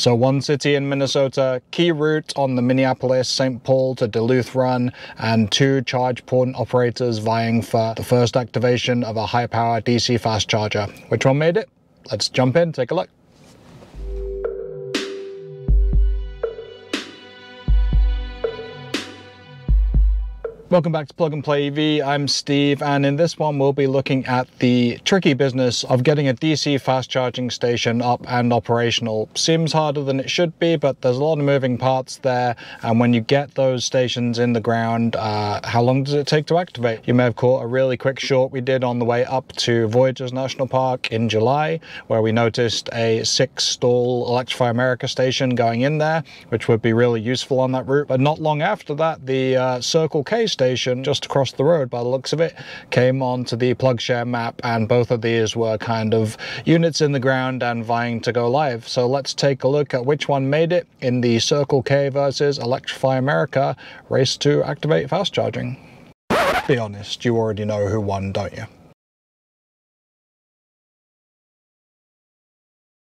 So one city in Minnesota, key route on the Minneapolis-St. Paul to Duluth run, and two charge point operators vying for the first activation of a high-power DC fast charger. Which one made it? Let's jump in, take a look. Welcome back to Plug and Play EV. I'm Steve, and in this one we'll be looking at the tricky business of getting a DC fast charging station up and operational. Seems harder than it should be, but there's a lot of moving parts there, and when you get those stations in the ground, how long does it take to activate? You may have caught a really quick short we did on the way up to Voyageurs National Park in July, where we noticed a 6-stall Electrify America station going in there, which would be really useful on that route. But not long after that, the Circle K station just across the road by the looks of it came onto the PlugShare map, and both of these were kind of units in the ground and vying to go live. So let's take a look at which one made it in the Circle K versus Electrify America race to activate fast charging. Be honest, you already know who won, don't you?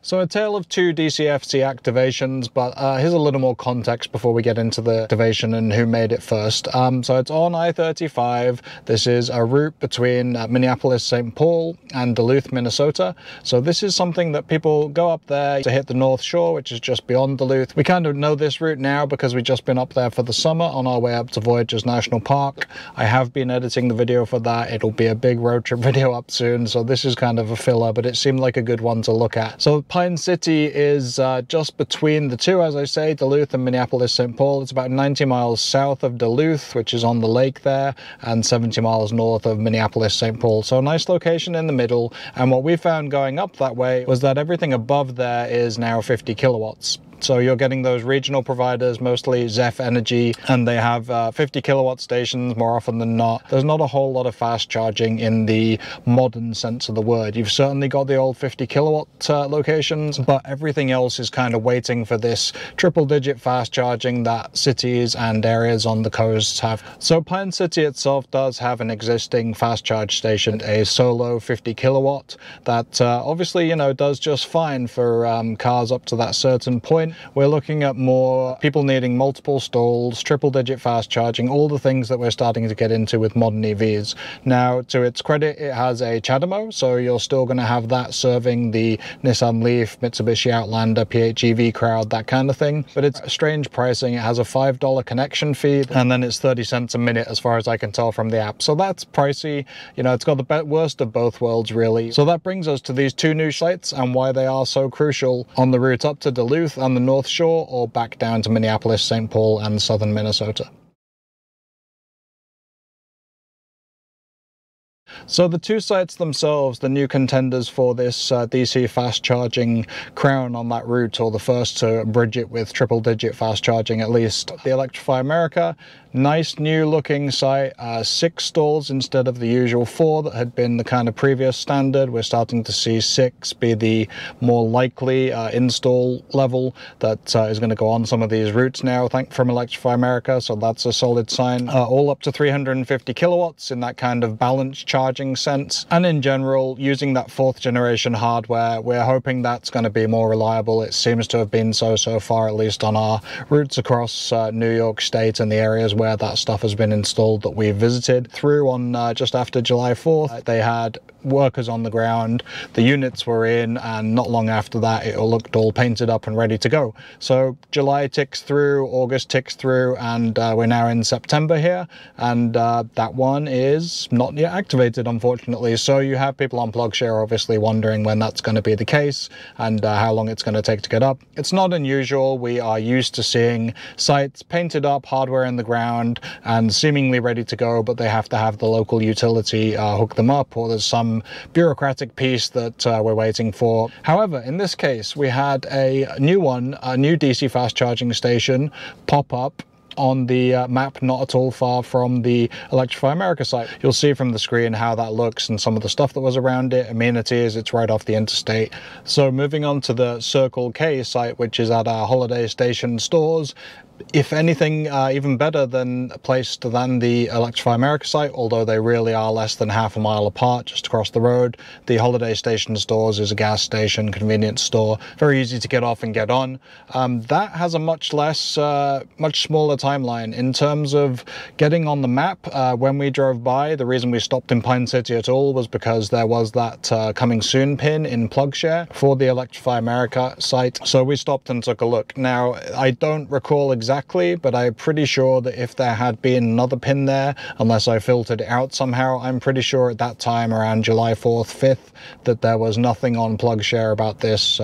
So a tale of two DCFC activations, but here's a little more context before we get into the activation and who made it first. So it's on I-35. This is a route between Minneapolis-St. Paul and Duluth, Minnesota. So this is something that people go up there to hit the North Shore, which is just beyond Duluth. We kind of know this route now because we've just been up there for the summer on our way up to Voyageurs National Park. I have been editing the video for that. It'll be a big road trip video up soon, so this is kind of a filler, but it seemed like a good one to look at. So Pine City is just between the two, as I say, Duluth and Minneapolis-St. Paul. It's about 90 miles south of Duluth, which is on the lake there, and 70 miles north of Minneapolis-St. Paul. So a nice location in the middle. And what we found going up that way was that everything above there is now 50 kilowatts. So you're getting those regional providers, mostly Zeph Energy, and they have 50 kilowatt stations more often than not. There's not a whole lot of fast charging in the modern sense of the word. You've certainly got the old 50 kilowatt locations, but everything else is kind of waiting for this triple digit fast charging that cities and areas on the coasts have. So Pine City itself does have an existing fast charge station, a solo 50 kilowatt, that obviously, you know, does just fine for cars up to that certain point. We're looking at more people needing multiple stalls, triple digit fast charging, all the things that we're starting to get into with modern EVs. Now, to its credit, it has a CHAdeMO, so you're still going to have that serving the Nissan LEAF, Mitsubishi Outlander, PHEV crowd, that kind of thing. But it's strange pricing. It has a $5 connection fee, and then it's 30 cents a minute as far as I can tell from the app. So that's pricey. You know, it's got the worst of both worlds, really. So that brings us to these two new sites and why they are so crucial on the route up to Duluth on the North Shore, or back down to Minneapolis, St. Paul, and southern Minnesota. So the two sites themselves, the new contenders for this DC fast charging crown on that route, or the first to bridge it with triple digit fast charging at least, the Electrify America, nice new looking site, 6 stalls instead of the usual 4 that had been the kind of previous standard. We're starting to see 6 be the more likely install level that is going to go on some of these routes now from Electrify America, so that's a solid sign. All up to 350 kilowatts in that kind of balanced charging sense, and in general using that 4th generation hardware. We're hoping that's going to be more reliable. It seems to have been so far, at least on our routes across New York State and the areas where that stuff has been installed that we've visited. Through on just after July 4th, they had workers on the ground, the units were in, and not long after that it looked all painted up and ready to go. So July ticks through, August ticks through, and we're now in September here, and that one is not yet activated, unfortunately. So you have people on PlugShare obviously wondering when that's going to be the case and how long it's going to take to get up. It's not unusual. We are used to seeing sites painted up, hardware in the ground, and seemingly ready to go, but they have to have the local utility hook them up, or there's some bureaucratic piece that we're waiting for. However, in this case, we had a new one, a new DC fast charging station pop up on the map not at all far from the Electrify America site. You'll see from the screen how that looks and some of the stuff that was around it, amenities. It's right off the interstate. So moving on to the Circle K site, which is at our Holiday Station Stores, if anything, even better than placed than the Electrify America site, although they really are less than half a mile apart, just across the road. The Holiday Station Stores is a gas station, convenience store, very easy to get off and get on. That has a much less, much smaller timeline in terms of getting on the map. When we drove by, the reason we stopped in Pine City at all was because there was that coming soon pin in PlugShare for the Electrify America site. So we stopped and took a look. Now, I don't recall exactly, but I'm pretty sure that if there had been another pin there, unless I filtered it out somehow, I'm pretty sure at that time around July 4th, 5th, that there was nothing on PlugShare about this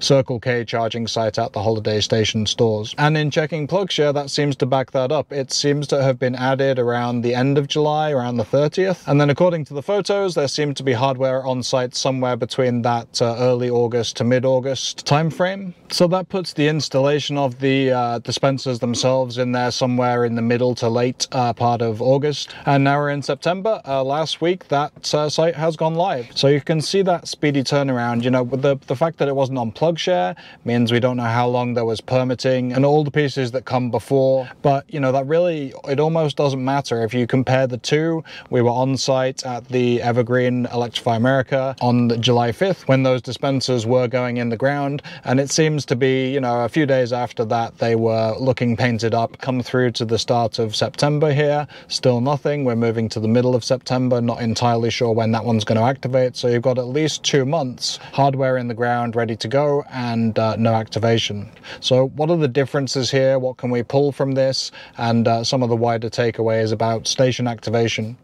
Circle K charging site at the Holiday Station Stores. And in checking PlugShare, that seems to back that up. It seems to have been added around the end of July, around the 30th. And then according to the photos, there seemed to be hardware on site somewhere between that early August to mid-August timeframe. So that puts the installation of the dispensers themselves in there somewhere in the middle to late part of August. And now we're in September. Last week, that site has gone live. So you can see that speedy turnaround. You know, with the fact that it wasn't on PlugShare means we don't know how long there was permitting and all the pieces that come before. But, you know, that really, it almost doesn't matter. If you compare the two, we were on site at the Evergreen Electrify America on July 5th when those dispensers were going in the ground. And it seems to be, you know, a few days after that, they were looking painted up. Come through to the start of September here, still nothing. We're moving to the middle of September, not entirely sure when that one's going to activate. So you've got at least 2 months hardware in the ground ready to go and no activation. So what are the differences here? What can we pull from this? And some of the wider takeaways about station activation.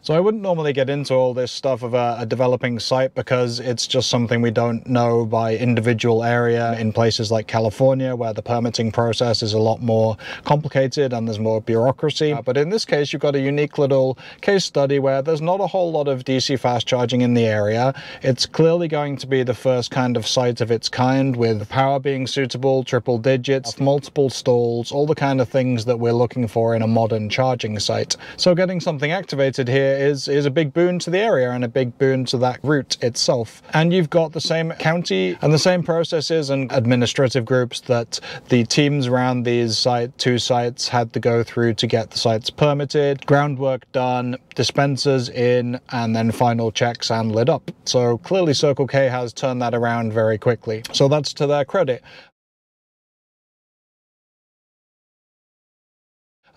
So I wouldn't normally get into all this stuff of a developing site because it's just something we don't know by individual area. In places like California, where the permitting process is a lot more complicated and there's more bureaucracy. But in this case, you've got a unique little case study where there's not a whole lot of DC fast charging in the area. It's clearly going to be the first kind of site of its kind, with power being suitable, triple digits, multiple stalls, all the kind of things that we're looking for in a modern charging site. So getting something activated here is a big boon to the area and a big boon to that route itself. And you've got the same county and the same processes and administrative groups that the teams around these two sites had to go through to get the sites permitted, groundwork done, dispensers in, and then final checks and lit up. So clearly Circle K has turned that around very quickly. So that's to their credit.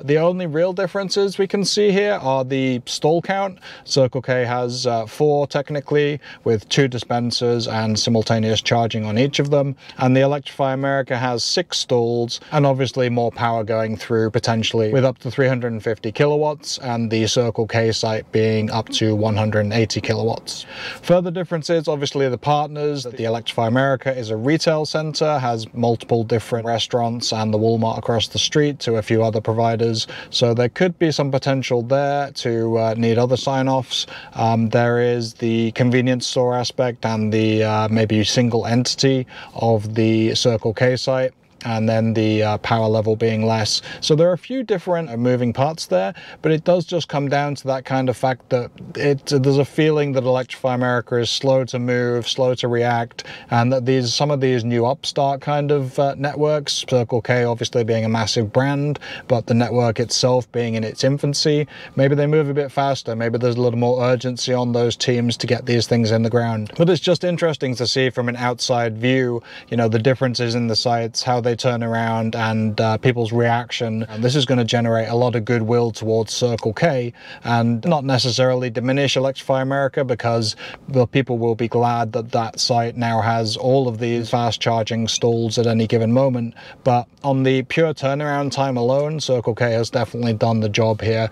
The only real differences we can see here are the stall count. Circle K has 4 technically, with 2 dispensers and simultaneous charging on each of them. And the Electrify America has 6 stalls and obviously more power going through potentially, with up to 350 kilowatts and the Circle K site being up to 180 kilowatts. Further differences, obviously the partners. The Electrify America is a retail center, has multiple different restaurants and the Walmart across the street to a few other providers. So there could be some potential there to need other sign-offs. There is the convenience store aspect and the maybe single entity of the Circle K site, and then the power level being less. So there are a few different moving parts there, but it does just come down to that kind of fact that there's a feeling that Electrify America is slow to move, slow to react, and that some of these new upstart kind of networks, Circle K obviously being a massive brand, but the network itself being in its infancy, maybe they move a bit faster, maybe there's a little more urgency on those teams to get these things in the ground. But it's just interesting to see from an outside view, you know, the differences in the sites, how they turn around, and people's reaction. And this is going to generate a lot of goodwill towards Circle K and not necessarily diminish Electrify America, because the people will be glad that that site now has all of these fast charging stalls at any given moment. But on the pure turnaround time alone, Circle K has definitely done the job here.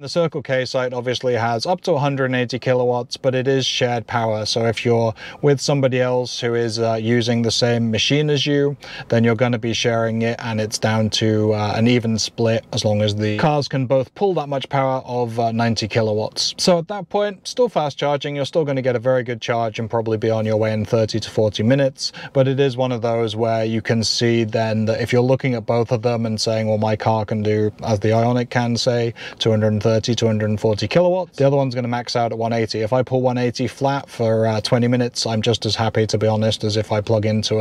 The Circle K site obviously has up to 180 kilowatts, but it is shared power. So if you're with somebody else who is using the same machine as you, then you're going to be sharing it, and it's down to an even split as long as the cars can both pull that much power of 90 kilowatts. So at that point, still fast charging, you're still going to get a very good charge and probably be on your way in 30 to 40 minutes. But it is one of those where you can see then that if you're looking at both of them and saying, well, my car can do, as the Ioniq can say, 230 130 to 140 kilowatts. The other one's going to max out at 180. If I pull 180 flat for 20 minutes, I'm just as happy, to be honest, as if I plug into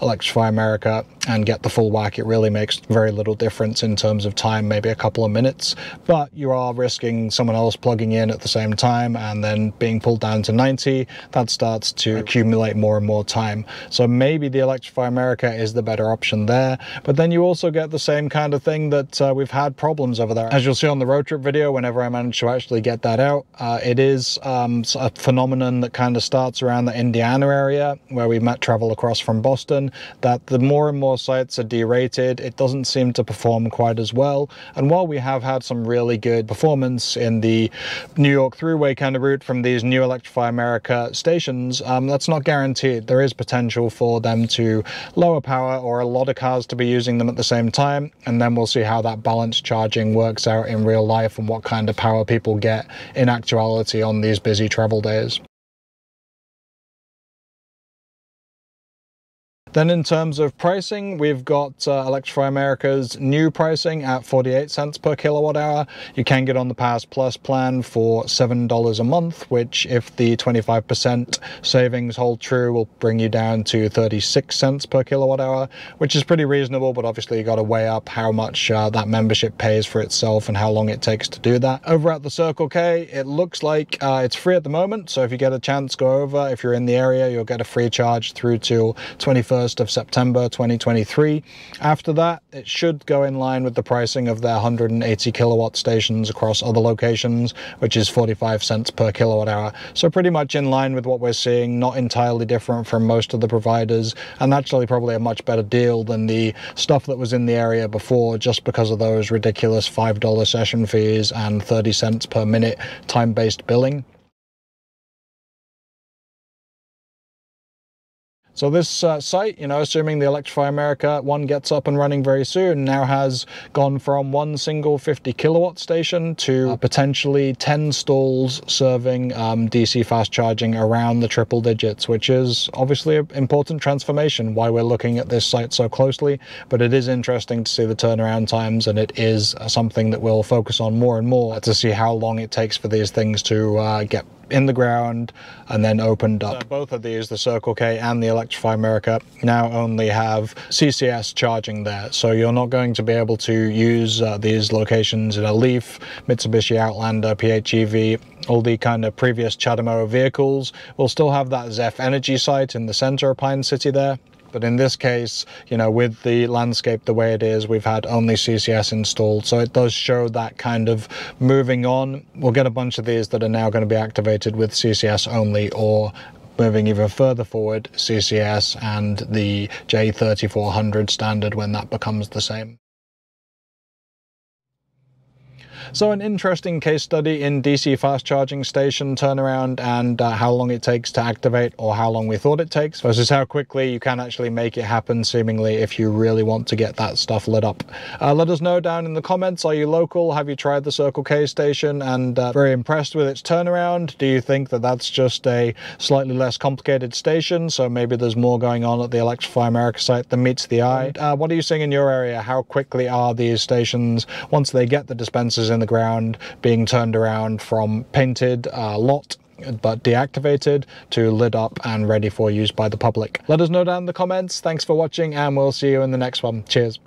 Electrify America and get the full whack. It really makes very little difference in terms of time, maybe a couple of minutes, but you are risking someone else plugging in at the same time and then being pulled down to 90. That starts to accumulate more and more time. So maybe the Electrify America is the better option there, but then you also get the same kind of thing that we've had problems over there. As you'll see on the road trip video, whenever I manage to actually get that out, it is a phenomenon that kind of starts around the Indiana area where we might travel across from Boston, that the more and more sites are derated, it doesn't seem to perform quite as well. And while we have had some really good performance in the New York Thruway kind of route from these new Electrify America stations, that's not guaranteed. There is potential for them to lower power or a lot of cars to be using them at the same time, and then we'll see how that balanced charging works out in real life and what kind of power people get in actuality on these busy travel days. Then in terms of pricing, we've got Electrify America's new pricing at 48 cents per kilowatt hour. You can get on the Pass Plus plan for $7 a month, which if the 25% savings hold true, will bring you down to 36 cents per kilowatt hour, which is pretty reasonable, but obviously you got to weigh up how much that membership pays for itself and how long it takes to do that. Over at the Circle K, it looks like it's free at the moment. So if you get a chance, go over. If you're in the area, you'll get a free charge through till 21st of September 2023. After that, it should go in line with the pricing of their 180 kilowatt stations across other locations, which is 45 cents per kilowatt hour. So pretty much in line with what we're seeing, not entirely different from most of the providers, and actually probably a much better deal than the stuff that was in the area before, just because of those ridiculous $5 session fees and 30 cents per minute time-based billing. So this site, you know, assuming the Electrify America one gets up and running very soon, now has gone from one single 50 kilowatt station to potentially 10 stalls serving DC fast charging around the triple digits, which is obviously an important transformation, why we're looking at this site so closely. But it is interesting to see the turnaround times, and it is something that we'll focus on more and more to see how long it takes for these things to get in the ground and then opened up. So both of these, the Circle K and the Electrify America, now only have CCS charging there. So you're not going to be able to use these locations in a LEAF, Mitsubishi Outlander, PHEV, all the kind of previous CHAdeMO vehicles. We'll still have that Zeph Energy site in the center of Pine City there. But in this case, you know, with the landscape the way it is, we've had only CCS installed. So it does show that kind of moving on. We'll get a bunch of these that are now going to be activated with CCS only, or moving even further forward, CCS and the J3400 standard when that becomes the same. So an interesting case study in DC fast charging station turnaround and how long it takes to activate, or how long we thought it takes, versus how quickly you can actually make it happen seemingly if you really want to get that stuff lit up. Let us know down in the comments, are you local? Have you tried the Circle K station and very impressed with its turnaround? Do you think that that's just a slightly less complicated station, so maybe there's more going on at the Electrify America site than meets the eye? And, what are you seeing in your area? How quickly are these stations, once they get the dispensers in the ground, being turned around from painted lot but deactivated to lit up and ready for use by the public? Let us know down in the comments. Thanks for watching, and we'll see you in the next one. Cheers.